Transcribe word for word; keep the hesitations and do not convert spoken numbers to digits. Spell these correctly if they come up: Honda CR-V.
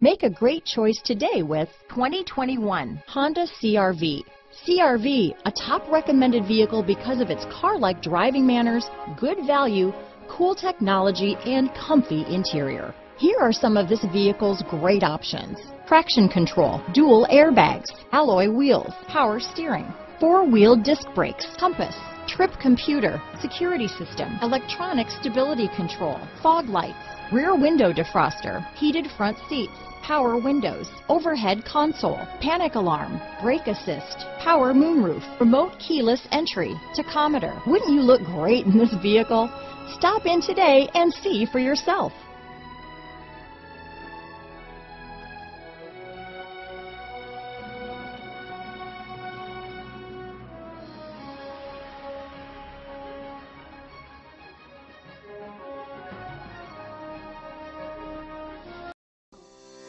Make a great choice today with twenty twenty-one Honda C R V. C R V, a top recommended vehicle because of its car-like driving manners, good value, cool technology, and comfy interior. Here are some of this vehicle's great options: traction control, dual airbags, alloy wheels, power steering, four-wheel disc brakes, compass, trip computer, security system, electronic stability control, fog lights, rear window defroster, heated front seats, power windows, overhead console, panic alarm, brake assist, power moonroof, remote keyless entry, tachometer. Wouldn't you look great in this vehicle? Stop in today and see for yourself.